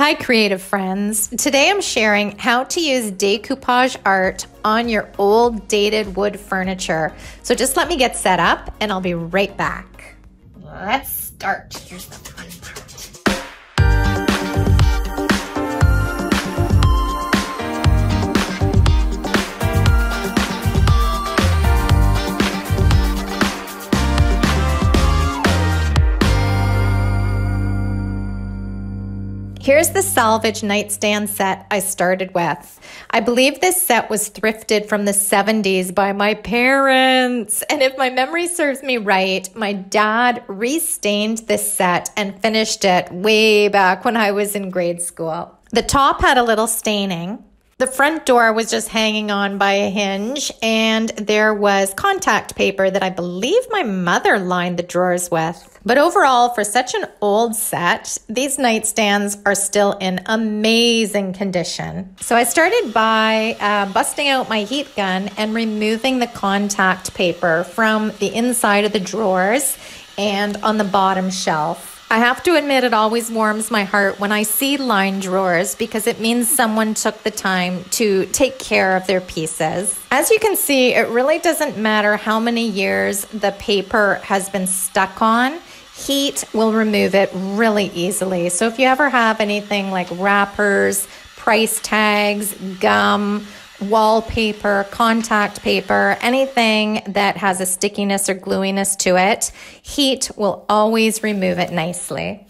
Hi creative friends. Today I'm sharing how to use decoupage art on your old dated wood furniture. So just let me get set up and I'll be right back. Let's start. Here's the fun part. Here's the Salvaged nightstand set I started with. I believe this set was thrifted from the 70s by my parents. And if my memory serves me right, my dad restained this set and finished it way back when I was in grade school. The top had a little staining. The front door was just hanging on by a hinge, and there was contact paper that I believe my mother lined the drawers with. But overall, for such an old set, these nightstands are still in amazing condition. So I started by busting out my heat gun and removing the contact paper from the inside of the drawers and on the bottom shelf. I have to admit, it always warms my heart when I see lined drawers because it means someone took the time to take care of their pieces. As you can see, it really doesn't matter how many years the paper has been stuck on. Heat will remove it really easily. So if you ever have anything like wrappers, price tags, gum, wallpaper, contact paper, anything that has a stickiness or gluiness to it, heat will always remove it nicely.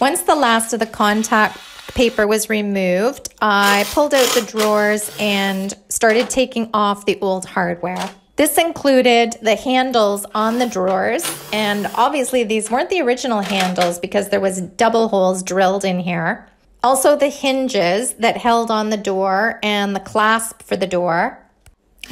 Once the last of the contact paper was removed, I pulled out the drawers and started taking off the old hardware. This included the handles on the drawers, and obviously these weren't the original handles because there was double holes drilled in here. Also the hinges that held on the door and the clasp for the door.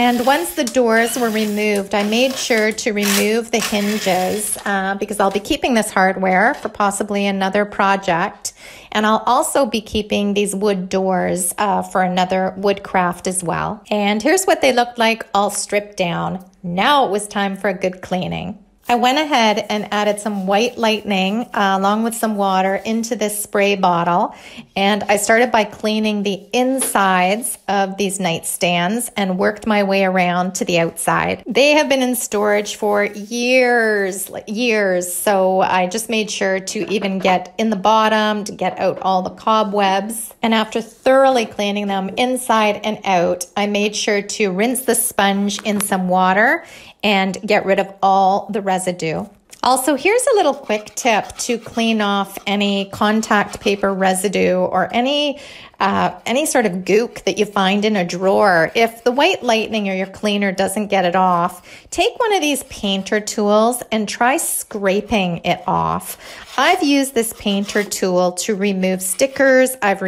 And once the doors were removed, I made sure to remove the hinges because I'll be keeping this hardware for possibly another project. And I'll also be keeping these wood doors for another wood craft as well. And here's what they looked like all stripped down. Now it was time for a good cleaning. I went ahead and added some White Lightning along with some water into this spray bottle, and I started by cleaning the insides of these nightstands and worked my way around to the outside. They have been in storage for years, so I just made sure to even get in the bottom, to get out all the cobwebs. And after thoroughly cleaning them inside and out, I made sure to rinse the sponge in some water and get rid of all the residue. Also, here's a little quick tip to clean off any contact paper residue or any sort of gook that you find in a drawer. If the White Lightning or your cleaner doesn't get it off, take one of these painter tools and try scraping it off. I've used this painter tool to remove stickers. I've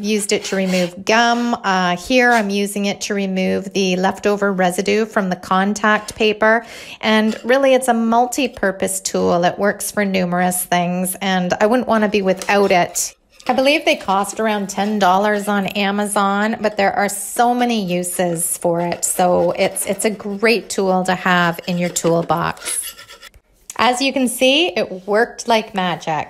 used it to remove gum. Here I'm using it to remove the leftover residue from the contact paper. And really it's a multi-purpose tool. It works for numerous things, and I wouldn't want to be without it. I believe they cost around $10 on Amazon, but there are so many uses for it. So it's a great tool to have in your toolbox. As you can see, it worked like magic.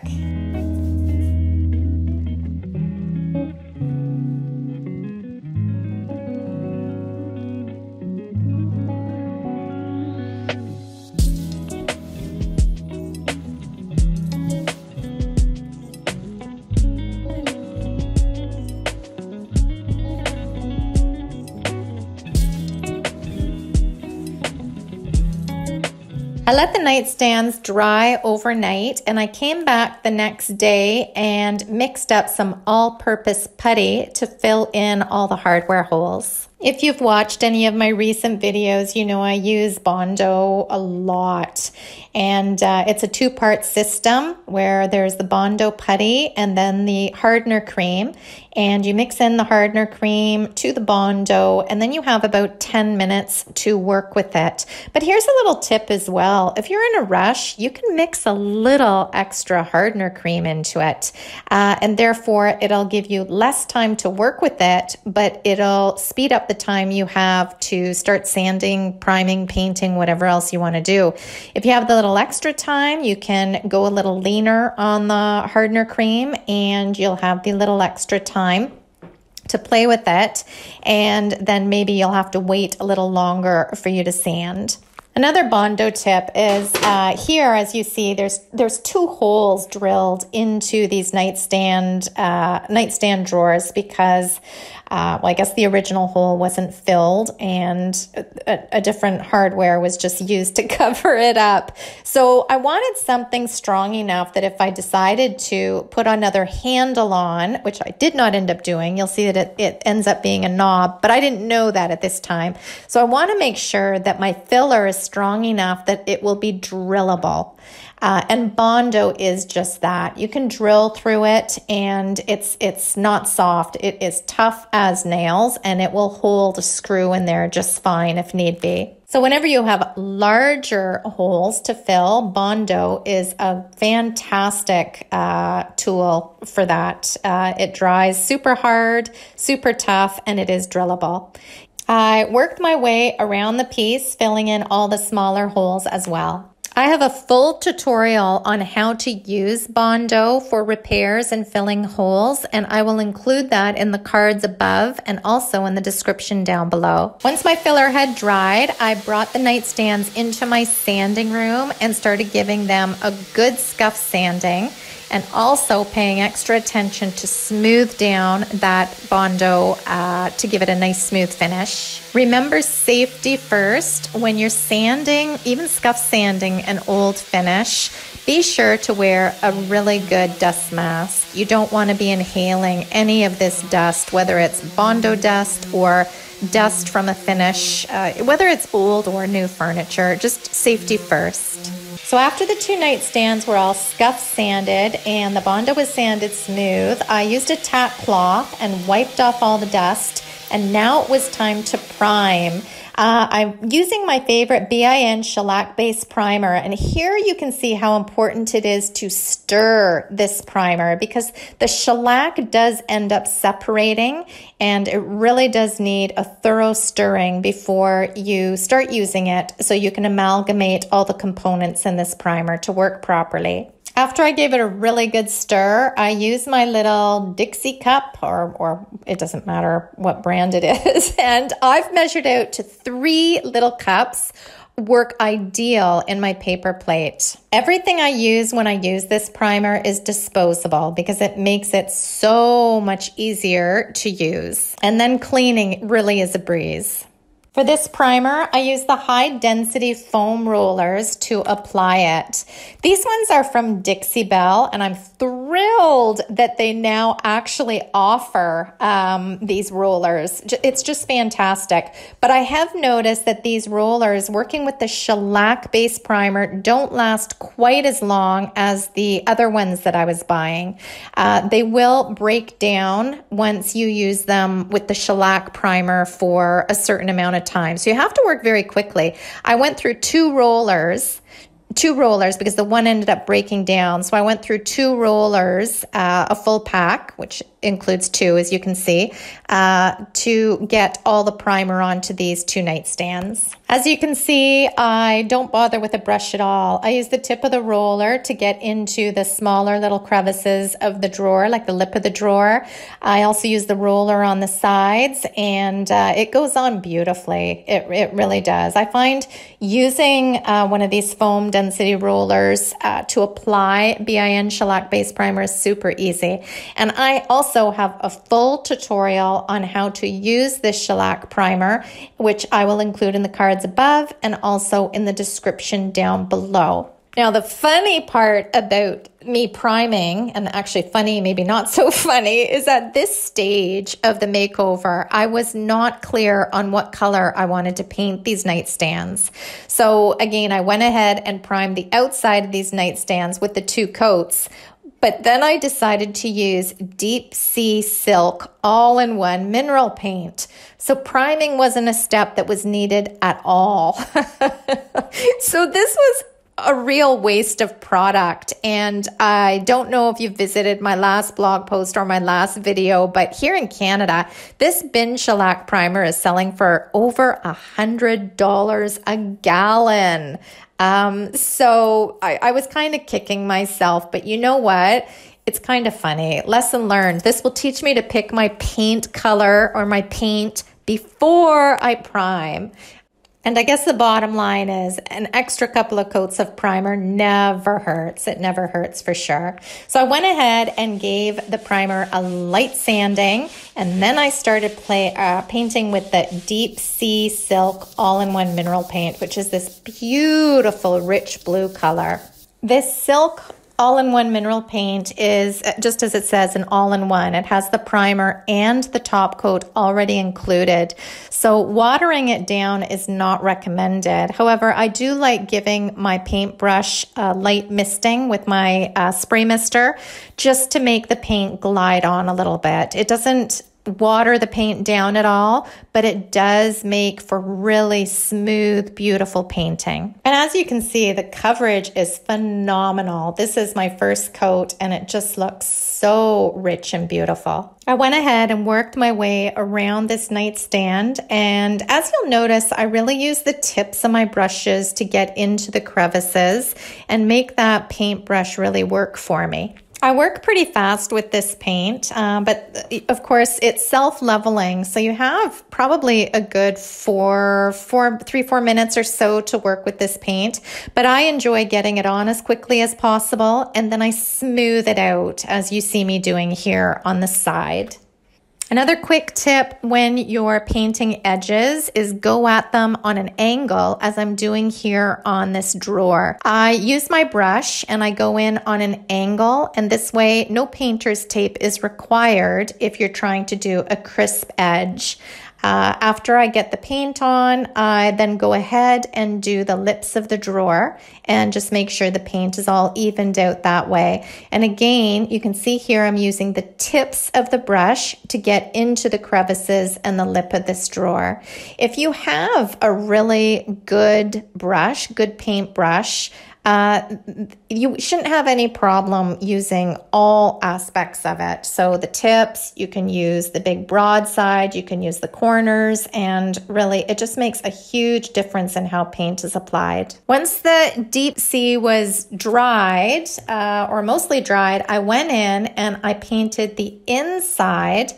I let the nightstands dry overnight, and I came back the next day and mixed up some all-purpose putty to fill in all the hardware holes. If you've watched any of my recent videos, you know I use Bondo a lot, and it's a two-part system where there's the Bondo putty and then the hardener cream, and you mix in the hardener cream to the Bondo, and then you have about 10 minutes to work with it. But here's a little tip as well. If you're in a rush, you can mix a little extra hardener cream into it, and therefore it'll give you less time to work with it, but it'll speed up the time you have to start sanding, priming, painting, whatever else you want to do. If you have the little extra time, you can go a little leaner on the hardener cream and you'll have the little extra time to play with it, and then maybe you'll have to wait a little longer for you to sand. Another Bondo tip is here, as you see, there's two holes drilled into these nightstand drawers because, well, I guess the original hole wasn't filled and a different hardware was just used to cover it up. So I wanted something strong enough that if I decided to put another handle on, which I did not end up doing, you'll see that it ends up being a knob, but I didn't know that at this time. So I want to make sure that my filler is strong enough that it will be drillable. And Bondo is just that. You can drill through it, and it's not soft. It is tough as nails, and it will hold a screw in there just fine if need be. So whenever you have larger holes to fill, Bondo is a fantastic tool for that. It dries super hard, super tough, and it is drillable. I worked my way around the piece, filling in all the smaller holes as well. I have a full tutorial on how to use Bondo for repairs and filling holes, and I will include that in the cards above and also in the description down below. Once my filler had dried, I brought the nightstands into my sanding room and started giving them a good scuff sanding, and also paying extra attention to smooth down that Bondo to give it a nice smooth finish. Remember safety first. When you're sanding, even scuff sanding an old finish, be sure to wear a really good dust mask. You don't want to be inhaling any of this dust, whether it's Bondo dust or dust from a finish, whether it's old or new furniture, just safety first. So after the two nightstands were all scuff sanded and the Bondo was sanded smooth, I used a tap cloth and wiped off all the dust, and now it was time to prime. I'm using my favorite BIN shellac-based primer, and here you can see how important it is to stir this primer because the shellac does end up separating, and it really does need a thorough stirring before you start using it so you can amalgamate all the components in this primer to work properly. After I gave it a really good stir, I used my little Dixie cup, or it doesn't matter what brand it is, and I've measured out to 3 little cups work ideal in my paper plate. Everything I use when I use this primer is disposable because it makes it so much easier to use. And then cleaning really is a breeze. For this primer, I use the high-density foam rollers to apply it. These ones are from Dixie Belle, and I'm thrilled that they now actually offer these rollers. It's just fantastic. But I have noticed that these rollers, working with the shellac-based primer, don't last quite as long as the other ones that I was buying. They will break down once you use them with the shellac primer for a certain amount of time. So you have to work very quickly. I went through 2 rollers because the one ended up breaking down. So I went through 2 rollers, a full pack, which includes 2, as you can see, to get all the primer onto these 2 nightstands. As you can see, I don't bother with a brush at all. I use the tip of the roller to get into the smaller little crevices of the drawer, like the lip of the drawer. I also use the roller on the sides, and it goes on beautifully. It really does. I find using one of these foam density rollers to apply BIN shellac-based primer is super easy. And I also have a full tutorial on how to use this shellac primer, which I will include in the cards above and also in the description down below. Now, the funny part about me priming, and actually funny, maybe not so funny, is at this stage of the makeover, I was not clear on what color I wanted to paint these nightstands. So again, I went ahead and primed the outside of these nightstands with the two coats, but then I decided to use Deep Sea Silk all-in-one mineral paint. So priming wasn't a step that was needed at all. So this was a real waste of product. And I don't know if you've visited my last blog post or my last video, but here in Canada, this BIN shellac primer is selling for over $100 a gallon. So I was kind of kicking myself, but you know what? It's kind of funny. Lesson learned. This will teach me to pick my paint color or my paint before I prime. And I guess the bottom line is an extra couple of coats of primer never hurts. It never hurts for sure. So I went ahead and gave the primer a light sanding, and then I started painting with the Deep Sea Silk all-in-one mineral paint, which is this beautiful rich blue color. This silk all-in-one mineral paint is, just as it says, an all-in-one. It has the primer and the top coat already included. So watering it down is not recommended. However, I do like giving my paintbrush a light misting with my spray mister just to make the paint glide on a little bit. It doesn't water the paint down at all, but it does make for really smooth, beautiful painting. And as you can see, the coverage is phenomenal. This is my first coat and it just looks so rich and beautiful. I went ahead and worked my way around this nightstand, and as you'll notice, I really use the tips of my brushes to get into the crevices and make that paintbrush really work for me. I work pretty fast with this paint, but of course it's self-leveling. So you have probably a good three, 4 minutes or so to work with this paint, but I enjoy getting it on as quickly as possible. And then I smooth it out as you see me doing here on the side. Another quick tip when you're painting edges is go at them on an angle, as I'm doing here on this drawer. I use my brush and I go in on an angle, and this way no painter's tape is required if you're trying to do a crisp edge. After I get the paint on, I then go ahead and do the lips of the drawer and just make sure the paint is all evened out that way. And again, you can see here I'm using the tips of the brush to get into the crevices and the lip of this drawer. If you have a really good brush, good paint brush, you shouldn't have any problem using all aspects of it. So the tips, you can use the big broad side, you can use the corners, and really it just makes a huge difference in how paint is applied. Once the Deep Sea was dried, or mostly dried, I went in and I painted the inside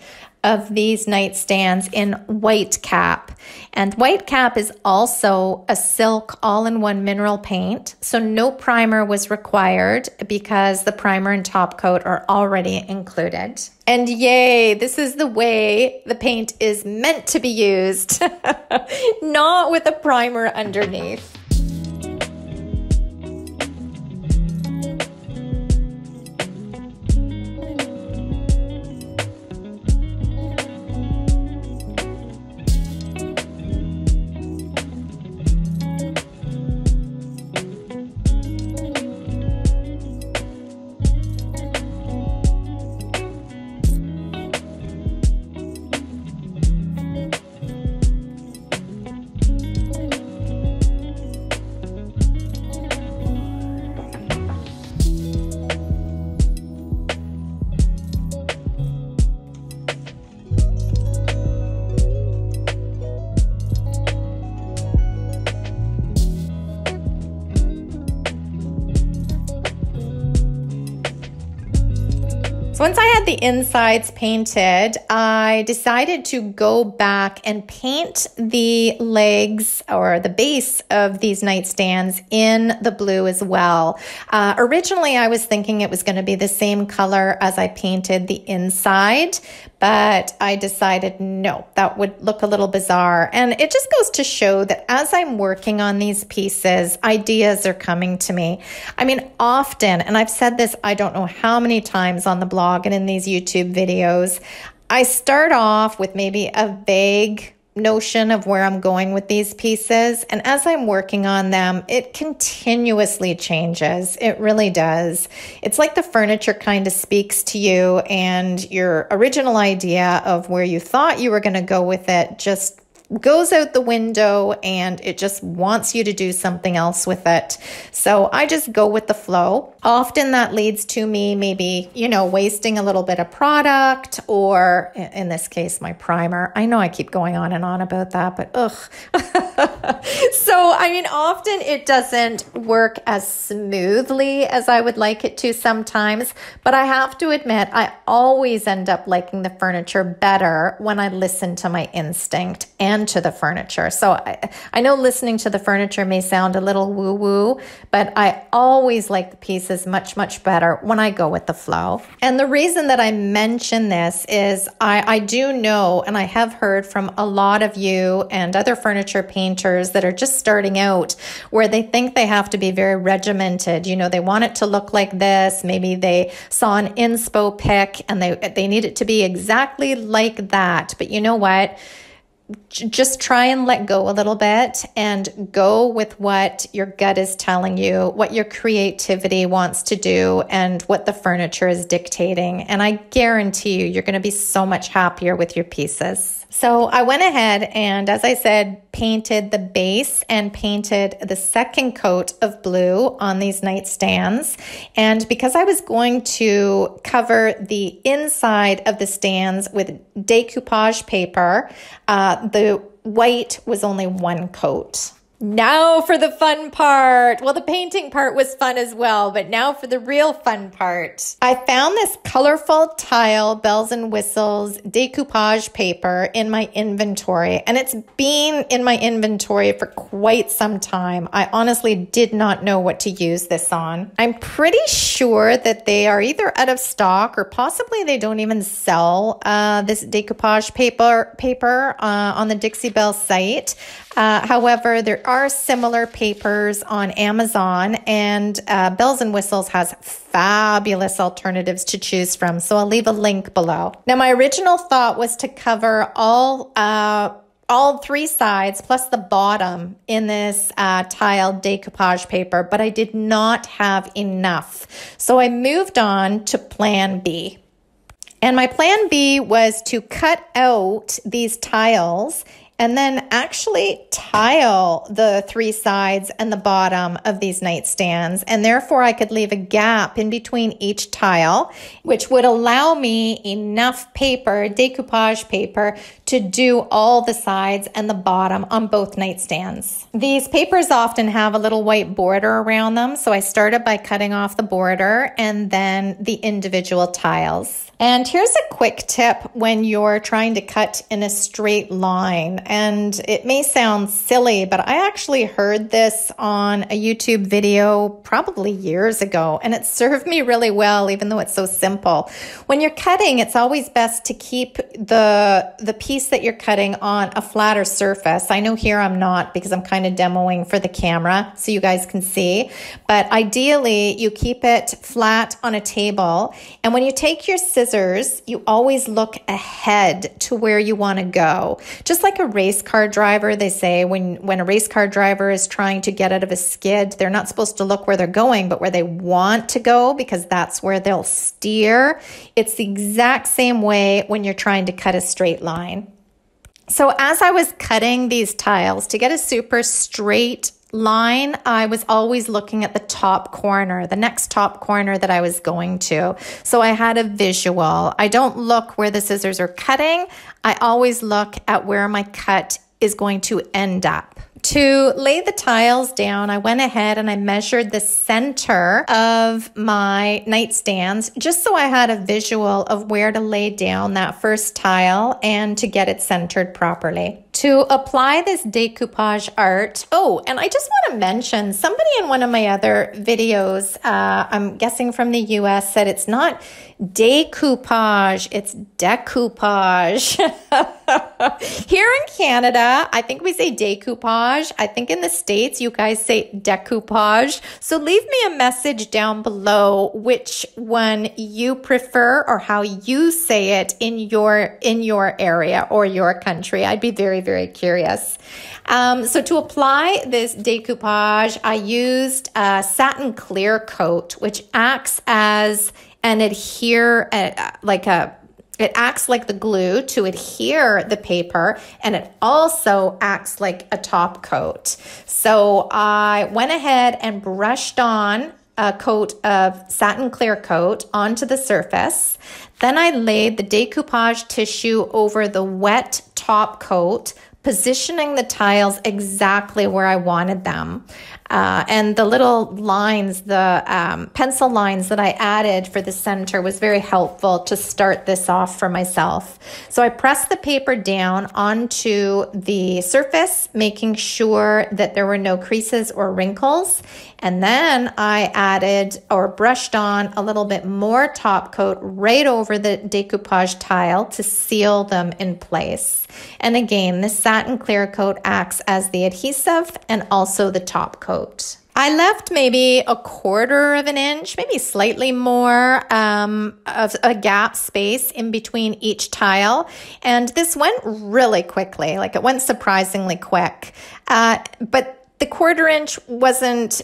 of these nightstands in White Cap. And White Cap is also a silk all-in-one mineral paint, so no primer was required because the primer and top coat are already included. And yay, this is the way the paint is meant to be used, not with a primer underneath. once I had the insides painted, I decided to go back and paint the legs or the base of these nightstands in the blue as well. Originally, I was thinking it was going to be the same color as I painted the inside, but I decided no, that would look a little bizarre. And it just goes to show that as I'm working on these pieces, ideas are coming to me. I mean, often, and I've said this, I don't know how many times on the blog and in these YouTube videos, I start off with maybe a vague notion of where I'm going with these pieces. And as I'm working on them, it continuously changes. It really does. It's like the furniture kind of speaks to you, and your original idea of where you thought you were going to go with it just goes out the window, and it just wants you to do something else with it. So I just go with the flow. Often that leads to me maybe, you know, wasting a little bit of product, or in this case, my primer. I know I keep going on and on about that, but ugh. So, I mean, often it doesn't work as smoothly as I would like it to sometimes, but I have to admit, I always end up liking the furniture better when I listen to my instinct and to the furniture. So I know listening to the furniture may sound a little woo-woo, but I always like the pieces much, much better when I go with the flow. And the reason that I mention this is I do know, and I have heard from a lot of you and other furniture painters that are just starting out, where they think they have to be very regimented. You know, they want it to look like this. Maybe they saw an inspo pic and they need it to be exactly like that. But you know what? Just try and let go a little bit and go with what your gut is telling you, what your creativity wants to do, and what the furniture is dictating. And I guarantee you, you're going to be so much happier with your pieces. So I went ahead and, as I said, painted the base and painted the second coat of blue on these nightstands. And because I was going to cover the inside of the stands with decoupage paper, the white was only one coat. Now for the fun part. Well, the painting part was fun as well, but now for the real fun part. I found this colorful tile Bells and Whistles decoupage paper in my inventory, and it's been in my inventory for quite some time. I honestly did not know what to use this on. I'm pretty sure that they are either out of stock or possibly they don't even sell this decoupage paper on the Dixie Belle site. However, there are similar papers on Amazon, and Bells and Whistles has fabulous alternatives to choose from. So I'll leave a link below. Now, my original thought was to cover all three sides plus the bottom in this tiled decoupage paper, but I did not have enough. So I moved on to plan B. And my plan B was to cut out these tiles and then actually tile the three sides and the bottom of these nightstands. And therefore I could leave a gap in between each tile, which would allow me enough paper, decoupage paper, to do all the sides and the bottom on both nightstands. These papers often have a little white border around them. So I started by cutting off the border and then the individual tiles. And here's a quick tip when you're trying to cut in a straight line. And it may sound silly, but I actually heard this on a YouTube video probably years ago, and it served me really well, even though it's so simple. When you're cutting, it's always best to keep the piece that you're cutting on a flatter surface. I know here I'm not, because I'm kind of demoing for the camera so you guys can see, but ideally you keep it flat on a table. And when you take your scissors, you always look ahead to where you want to go. Just like a race car driver, they say when a race car driver is trying to get out of a skid, they're not supposed to look where they're going, but where they want to go, because that's where they'll steer. It's the exact same way when you're trying to cut a straight line. So as I was cutting these tiles to get a super straight line, I was always looking at the top corner, the next top corner that I was going to. So I had a visual. I don't look where the scissors are cutting. I always look at where my cut is going to end up. To lay the tiles down, I went ahead and I measured the center of my nightstands just so I had a visual of where to lay down that first tile and to get it centered properly. To apply this decoupage art, oh, and I just want to mention, somebody in one of my other videos, I'm guessing from the US, said it's not decoupage, it's decoupage. Here in Canada, I think we say decoupage. I think in the States, you guys say decoupage. So leave me a message down below which one you prefer or how you say it in your area or your country. I'd be very, very curious. So to apply this decoupage, I used a satin clear coat, which acts as an adhere, it acts like the glue to adhere the paper, and it also acts like a top coat. So I went ahead and brushed on a coat of satin clear coat onto the surface. Then I laid the decoupage tissue over the wet top coat, positioning the tiles exactly where I wanted them. And the little lines, the pencil lines that I added for the center was very helpful to start this off for myself. So I pressed the paper down onto the surface, making sure that there were no creases or wrinkles. And then I added or brushed on a little bit more top coat right over the decoupage tile to seal them in place. And again, the satin clear coat acts as the adhesive and also the top coat. I left maybe a quarter of an inch, maybe slightly more, of a gap space in between each tile. And this went really quickly, like it went surprisingly quick. But the quarter inch wasn't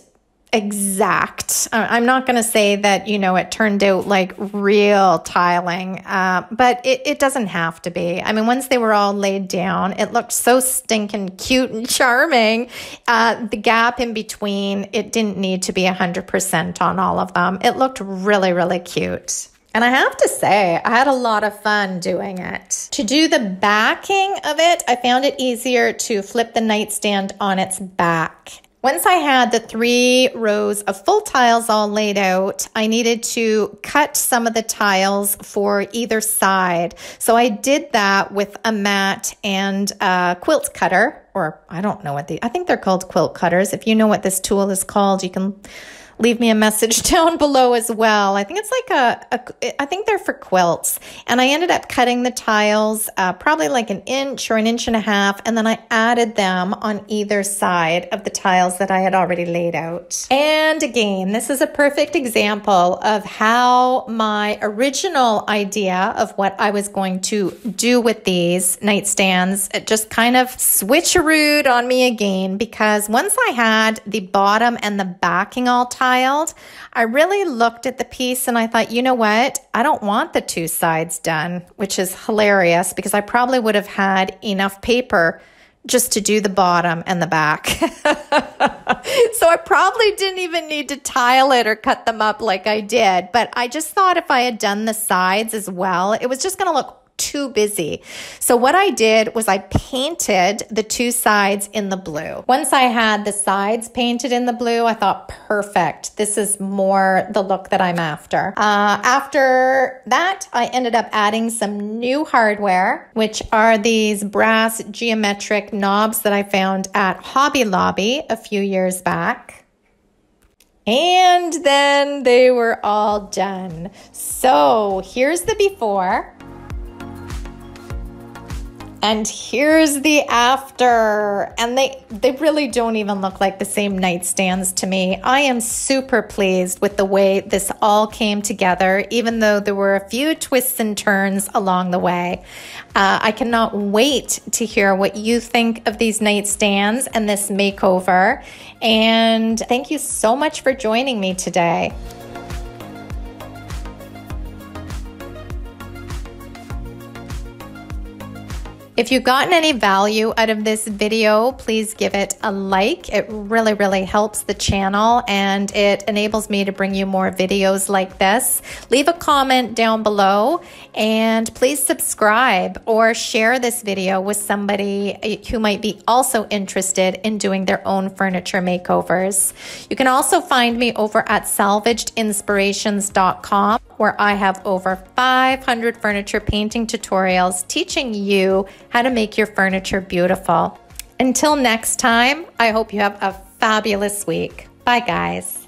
exact. I'm not going to say that, you know, it turned out like real tiling, but it doesn't have to be. I mean, once they were all laid down, it looked so stinking cute and charming. The gap in between, it didn't need to be 100% on all of them. It looked really, really cute. And I have to say, I had a lot of fun doing it. To do the backing of it, I found it easier to flip the nightstand on its back. Once I had the 3 rows of full tiles all laid out, I needed to cut some of the tiles for either side. So I did that with a mat and a quilt cutter, or I don't know what I think they're called quilt cutters. If you know what this tool is called, you can leave me a message down below as well. I think it's like I think they're for quilts. And I ended up cutting the tiles probably like an inch or an inch and a half. And then I added them on either side of the tiles that I had already laid out. And again, this is a perfect example of how my original idea of what I was going to do with these nightstands, it just kind of switcherooed on me again, because once I had the bottom and the backing all tiled, I really looked at the piece and I thought, you know what? I don't want the 2 sides done, which is hilarious because I probably would have had enough paper just to do the bottom and the back. So I probably didn't even need to tile it or cut them up like I did. But I just thought if I had done the sides as well, it was just going to look too busy. So what I did was I painted the 2 sides in the blue. Once I had the sides painted in the blue, I thought, perfect. This is more the look that I'm after. After that, I ended up adding some new hardware, which are these brass geometric knobs that I found at Hobby Lobby a few years back. And then they were all done. So here's the before. And here's the after. And they really don't even look like the same nightstands to me. I am super pleased with the way this all came together, even though there were a few twists and turns along the way. I cannot wait to hear what you think of these nightstands and this makeover. And thank you so much for joining me today. If you've gotten any value out of this video, please give it a like. It really, really helps the channel and it enables me to bring you more videos like this. Leave a comment down below and please subscribe or share this video with somebody who might be also interested in doing their own furniture makeovers. You can also find me over at salvagedinspirations.com, where I have over 500 furniture painting tutorials teaching you how to make your furniture beautiful. Until next time, I hope you have a fabulous week. Bye guys.